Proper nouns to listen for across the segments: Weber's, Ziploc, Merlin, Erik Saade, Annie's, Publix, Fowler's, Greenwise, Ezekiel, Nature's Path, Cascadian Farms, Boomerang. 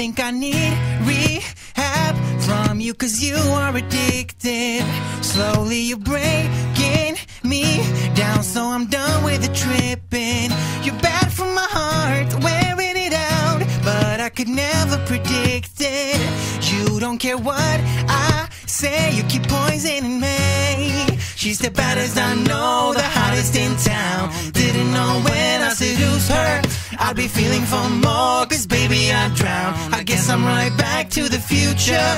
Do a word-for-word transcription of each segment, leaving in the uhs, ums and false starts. think I need rehab from you, cause you are addicted. Slowly you're breaking me down, so I'm done with the tripping. You're bad for my heart, wearing it out, but I could never predict it. You don't care what I say, you keep poisoning me. She's the baddest I know, the hottest in town. Didn't know when I seduced her I'd be feeling for more, cause baby I drown. I guess I'm right back to the future.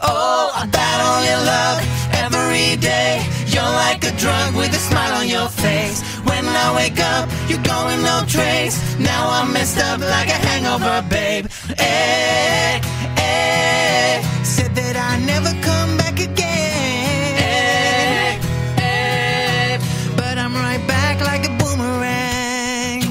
Oh, I battle your love every day. You're like a drug with a smile on your face. When I wake up, you're going no trace. Now I'm messed up like a hangover, babe. Eh, eh, said that I'd never come back again. Eh, eh, but I'm right back like a boomerang,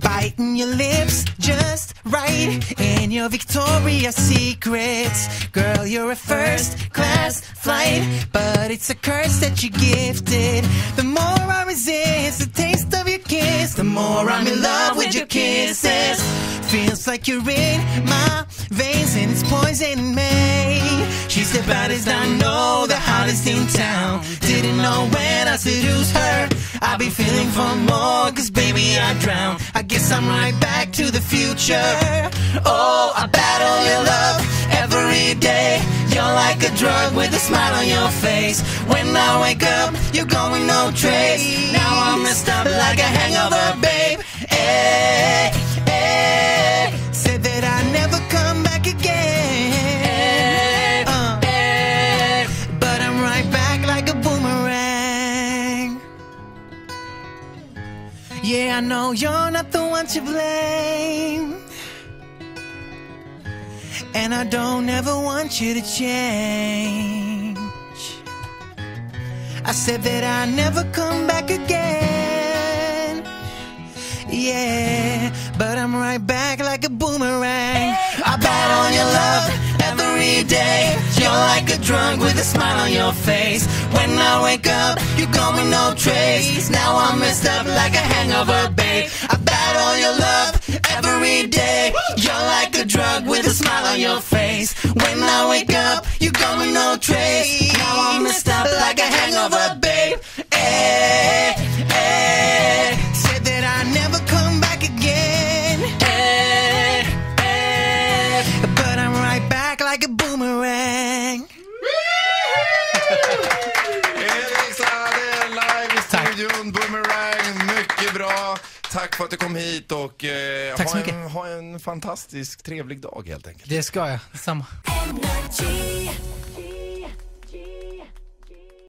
biting your lips just right in your Victoria's Secrets. Girl, you're a first class flight, but it's a curse that you gifted. The more I resist the taste of your kiss, the more I'm in love with your kisses. Feels like you're in my veins and it's poisoning me. She's the baddest I know, the hottest in town. Didn't know when I seduced her I'd be feeling for more, cause baby I drown. I guess I'm right back to the future. Oh, I battle your love every day. You're like a drug with a smile on your face. When I wake up, you're going no trace. Now I'm messed up like a hangover, babe. Eh, eh, said that I'd never come back again. Uh, eh, but I'm right back like a boomerang. Yeah, I know you're not the one to blame, and I don't ever want you to change. I said that I'd never come back again. Yeah, but I'm right back like a boomerang. I battle your love every day. You're like a drunk with a smile on your face. When I wake up, you're going no trace. Now I'm messed up like a hangover, babe. I battle your love every day. You're like a drug with a smile on your face. When I wake up, you're going no trace. Now I'm messed up like a hangover, babe. Eh, eh, said that I'd never come back again. Eh, eh, but I'm right back like a boomerang. Erik Saade live i studion, Boomerang, mycket bra. Tack för att du kom hit och eh, Tack så ha, mycket. En, ha en fantastisk trevlig dag helt enkelt. Det ska jag, samma.